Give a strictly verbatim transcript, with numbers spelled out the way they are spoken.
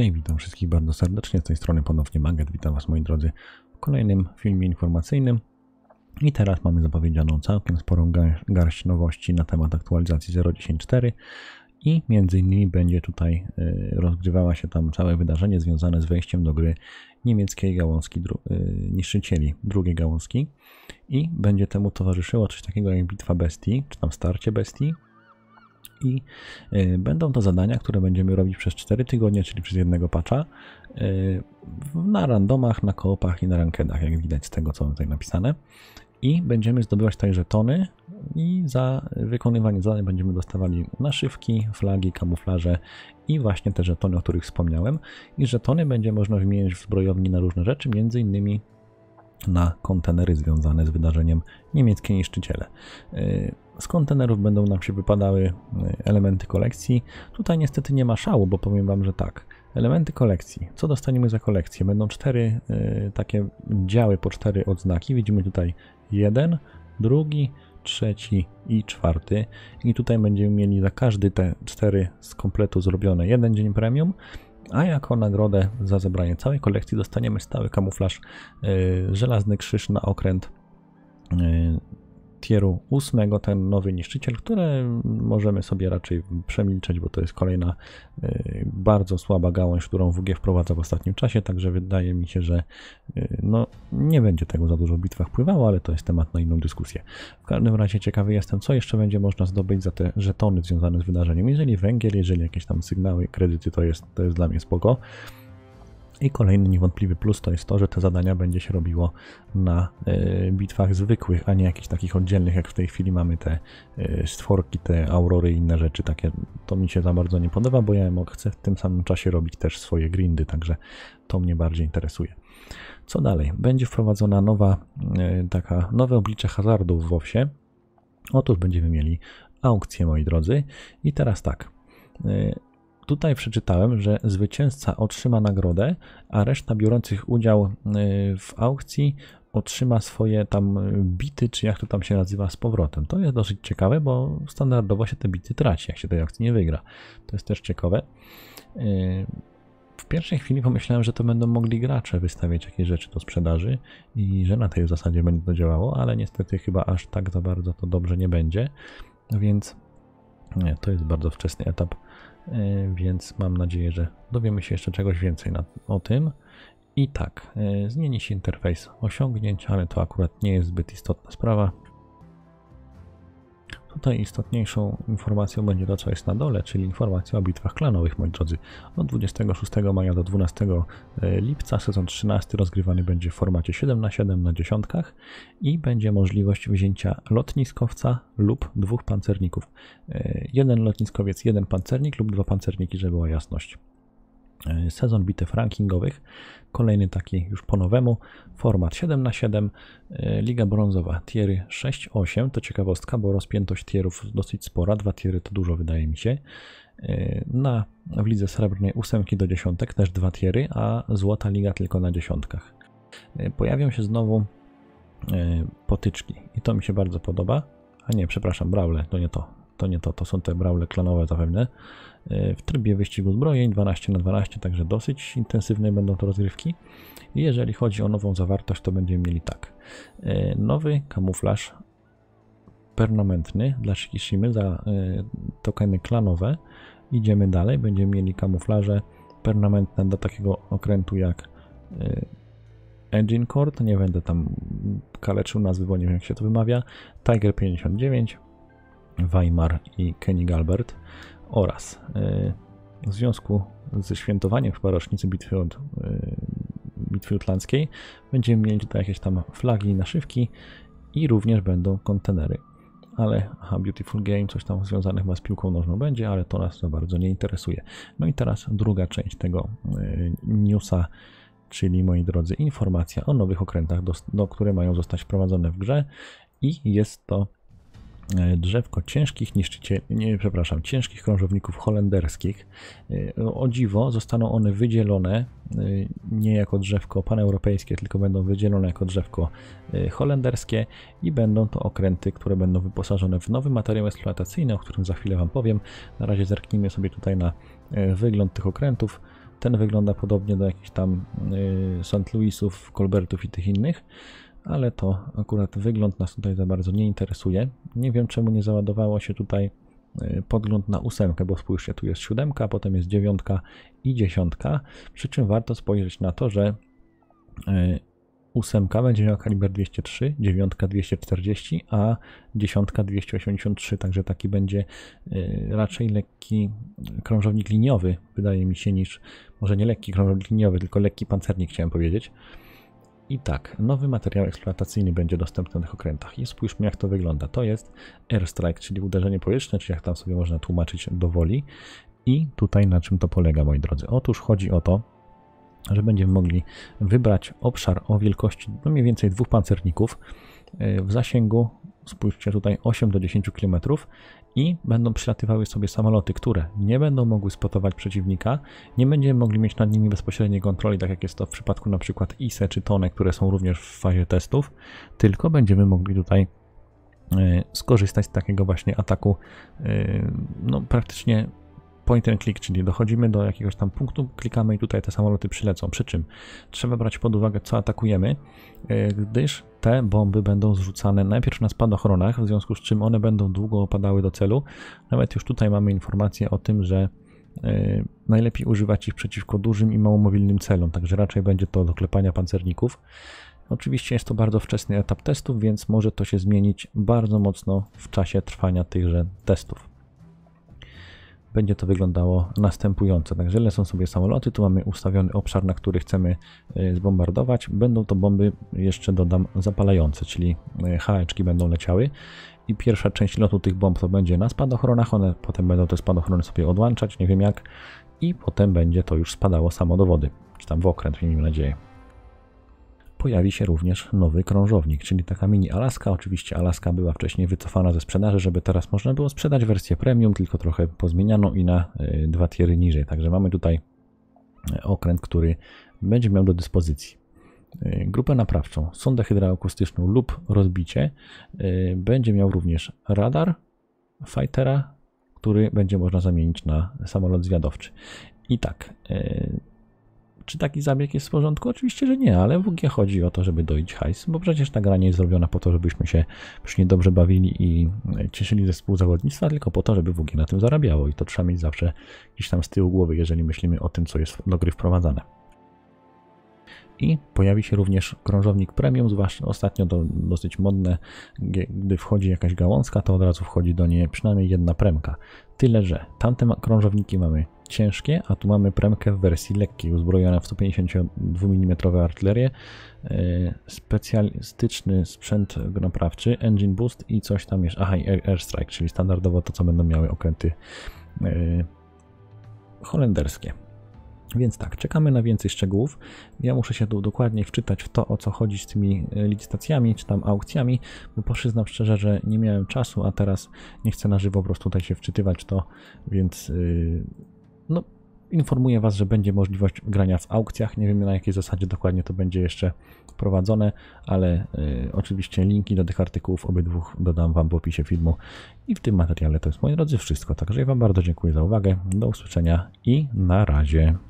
Hej, witam wszystkich bardzo serdecznie, z tej strony ponownie Maget, witam was moi drodzy w kolejnym filmie informacyjnym. I teraz mamy zapowiedzianą całkiem sporą garść nowości na temat aktualizacji zero dziesięć kropka cztery i między innymi będzie tutaj rozgrywała się tam całe wydarzenie związane z wejściem do gry niemieckiej gałązki dru niszczycieli, drugiej gałązki, i będzie temu towarzyszyło coś takiego jak bitwa bestii, czy tam starcie bestii. I będą to zadania, które będziemy robić przez cztery tygodnie, czyli przez jednego patcha, na randomach, na koopach i na rankedach, jak widać z tego, co tutaj napisane. I będziemy zdobywać tutaj żetony i za wykonywanie zadań będziemy dostawali naszywki, flagi, kamuflaże i właśnie te żetony, o których wspomniałem. I żetony będzie można wymienić w zbrojowni na różne rzeczy, między innymi na kontenery związane z wydarzeniem niemieckie niszczyciele. Z kontenerów będą nam się wypadały elementy kolekcji. Tutaj niestety nie ma szału, bo powiem wam, że tak. Elementy kolekcji. Co dostaniemy za kolekcję? Będą cztery takie działy po cztery odznaki. Widzimy tutaj jeden, drugi, trzeci i czwarty. I tutaj będziemy mieli za każdy te cztery z kompletu zrobione jeden dzień premium. A jako nagrodę za zebranie całej kolekcji dostaniemy stały kamuflaż, yy, żelazny krzyż na okręt yy, tieru ósmego, ten nowy niszczyciel, który możemy sobie raczej przemilczeć, bo to jest kolejna yy, bardzo słaba gałąź, którą W G wprowadza w ostatnim czasie, także wydaje mi się, że yy, no, nie będzie tego za dużo w bitwach pływało, ale to jest temat na inną dyskusję. W każdym razie ciekawy jestem, co jeszcze będzie można zdobyć za te żetony związane z wydarzeniem. Jeżeli węgiel, jeżeli jakieś tam sygnały, kredyty, to jest, to jest dla mnie spoko. I kolejny niewątpliwy plus to jest to, że te zadania będzie się robiło na y, bitwach zwykłych, a nie jakichś takich oddzielnych, jak w tej chwili mamy te y, stworki, te aurory i inne rzeczy takie. To mi się za bardzo nie podoba, bo ja chcę w tym samym czasie robić też swoje grindy, także to mnie bardziej interesuje. Co dalej? Będzie wprowadzona nowa, y, taka, nowe oblicze hazardu w WoWsie. Otóż będziemy mieli aukcję, moi drodzy. I teraz tak. Y, Tutaj przeczytałem, że zwycięzca otrzyma nagrodę, a reszta biorących udział w aukcji otrzyma swoje tam bity, czy jak to tam się nazywa, z powrotem. To jest dosyć ciekawe, bo standardowo się te bity traci, jak się tej aukcji nie wygra. To jest też ciekawe. W pierwszej chwili pomyślałem, że to będą mogli gracze wystawiać jakieś rzeczy do sprzedaży i że na tej zasadzie będzie to działało, ale niestety chyba aż tak za bardzo to dobrze nie będzie, więc nie, to jest bardzo wczesny etap. Więc mam nadzieję, że dowiemy się jeszcze czegoś więcej na, o tym. I tak, zmieni się interfejs osiągnięć, ale to akurat nie jest zbyt istotna sprawa. Tutaj istotniejszą informacją będzie to, co jest na dole, czyli informacja o bitwach klanowych, moi drodzy. Od dwudziestego szóstego maja do dwunastego lipca sezon trzynasty rozgrywany będzie w formacie siedem na siedem na dziesiątkach i będzie możliwość wzięcia lotniskowca lub dwóch pancerników. Jeden lotniskowiec, jeden pancernik lub dwa pancerniki, żeby była jasność. Sezon bitew rankingowych, kolejny taki już po nowemu, format siedem na siedem, Liga Brązowa, tiery sześć osiem, to ciekawostka, bo rozpiętość tierów dosyć spora, dwa tiery to dużo wydaje mi się. Na, w Lidze Srebrnej ósemki do dziesięciu też dwa tiery, a Złota Liga tylko na dziesiątkach. Pojawią się znowu potyczki i to mi się bardzo podoba, a nie, przepraszam, brawle, to nie to. To nie to, to są te brawle klanowe zapewne. W trybie wyścigu zbrojeń dwanaście na dwanaście, także dosyć intensywne będą to rozgrywki. Jeżeli chodzi o nową zawartość, to będziemy mieli tak. Nowy kamuflaż permanentny dla Shikishimy za tokeny klanowe. Idziemy dalej, będziemy mieli kamuflaże permanentne do takiego okrętu jak Engine Core. Nie będę tam kaleczył nazwy, bo nie wiem jak się to wymawia. Tiger pięćdziesiąt dziewięć. Weimar i Kenny Galbert oraz yy, w związku ze świętowaniem chyba rocznicy bitwy, od, yy, bitwy jutlandzkiej będziemy mieli tutaj jakieś tam flagi i naszywki i również będą kontenery, ale aha, Beautiful Game, coś tam związanych ma z piłką nożną będzie, ale to nas za bardzo nie interesuje. No i teraz druga część tego yy, newsa, czyli moi drodzy informacja o nowych okrętach, do, do, które mają zostać wprowadzone w grze i jest to drzewko ciężkich niszczycieli, nie, przepraszam, ciężkich krążowników holenderskich. O dziwo zostaną one wydzielone nie jako drzewko paneuropejskie, tylko będą wydzielone jako drzewko holenderskie i będą to okręty, które będą wyposażone w nowy materiał eksploatacyjny, o którym za chwilę wam powiem. Na razie zerknijmy sobie tutaj na wygląd tych okrętów. Ten wygląda podobnie do jakichś tam Saint Louisów, Colbertów i tych innych, ale to akurat wygląd nas tutaj za bardzo nie interesuje. Nie wiem, czemu nie załadowało się tutaj podgląd na ósemkę, bo spójrzcie, tu jest siódemka, potem jest dziewiątka i dziesiątka, przy czym warto spojrzeć na to, że ósemka będzie miała kaliber dwieście trzy, dziewiątka dwieście czterdzieści, a dziesiątka dwieście osiemdziesiąt trzy, także taki będzie raczej lekki krążownik liniowy, wydaje mi się, niż, może nie lekki krążownik liniowy, tylko lekki pancernik chciałem powiedzieć. I tak, nowy materiał eksploatacyjny będzie dostępny na tych okrętach. I spójrzmy, jak to wygląda. To jest airstrike, czyli uderzenie powietrzne, czy jak tam sobie można tłumaczyć do woli. I tutaj na czym to polega, moi drodzy? Otóż chodzi o to, że będziemy mogli wybrać obszar o wielkości no mniej więcej dwóch pancerników w zasięgu, spójrzcie tutaj, osiem do dziesięciu kilometrów i będą przylatywały sobie samoloty, które nie będą mogły spotować przeciwnika, nie będziemy mogli mieć nad nimi bezpośredniej kontroli, tak jak jest to w przypadku na przykład Ise czy Tone, które są również w fazie testów, tylko będziemy mogli tutaj skorzystać z takiego właśnie ataku no praktycznie point and click, czyli dochodzimy do jakiegoś tam punktu, klikamy i tutaj te samoloty przylecą. Przy czym trzeba brać pod uwagę, co atakujemy, gdyż te bomby będą zrzucane najpierw na spadochronach, w związku z czym one będą długo opadały do celu. Nawet już tutaj mamy informację o tym, że najlepiej używać ich przeciwko dużym i małomowilnym celom, także raczej będzie to do klepania pancerników. Oczywiście jest to bardzo wczesny etap testów, więc może to się zmienić bardzo mocno w czasie trwania tychże testów. Będzie to wyglądało następująco. Także lecą sobie samoloty, tu mamy ustawiony obszar, na który chcemy zbombardować. Będą to bomby, jeszcze dodam, zapalające, czyli haeczki będą leciały. I pierwsza część lotu tych bomb to będzie na spadochronach, one potem będą te spadochrony sobie odłączać, nie wiem jak. I potem będzie to już spadało samo do wody, czy tam w okręt, miejmy nadzieję. Pojawi się również nowy krążownik, czyli taka mini Alaska. Oczywiście Alaska była wcześniej wycofana ze sprzedaży, żeby teraz można było sprzedać wersję premium, tylko trochę pozmieniano i na dwa tiery niżej. Także mamy tutaj okręt, który będzie miał do dyspozycji grupę naprawczą, sondę hydroakustyczną lub rozbicie. Będzie miał również radar fightera, który będzie można zamienić na samolot zwiadowczy. I tak... Czy taki zabieg jest w porządku? Oczywiście, że nie, ale w G chodzi o to, żeby doić hajs, bo przecież ta gra nie jest zrobiona po to, żebyśmy się przy niej dobrze bawili i cieszyli ze współzawodnictwa, tylko po to, żeby W G na tym zarabiało i to trzeba mieć zawsze gdzieś tam z tyłu głowy, jeżeli myślimy o tym, co jest do gry wprowadzane. I pojawi się również krążownik premium, zwłaszcza ostatnio to dosyć modne, gdy wchodzi jakaś gałązka, to od razu wchodzi do niej przynajmniej jedna premka. Tyle, że tamte krążowniki mamy ciężkie, a tu mamy premkę w wersji lekkiej, uzbrojona w sto pięćdziesiąt dwa milimetrów artylerię, specjalistyczny sprzęt naprawczy, engine boost i coś tam jeszcze, aha, i airstrike, czyli standardowo to, co będą miały okręty yy, holenderskie. Więc tak, czekamy na więcej szczegółów. Ja muszę się tu dokładnie wczytać w to, o co chodzi z tymi licytacjami, czy tam aukcjami, bo przyznam szczerze, że nie miałem czasu, a teraz nie chcę na żywo po prostu tutaj się wczytywać to, więc... Yy, No, informuję Was, że będzie możliwość grania w aukcjach. Nie wiem, na jakiej zasadzie dokładnie to będzie jeszcze prowadzone, ale y, oczywiście linki do tych artykułów obydwu dodam Wam w opisie filmu. I w tym materiale to jest, moi drodzy, wszystko. Także ja Wam bardzo dziękuję za uwagę. Do usłyszenia i na razie.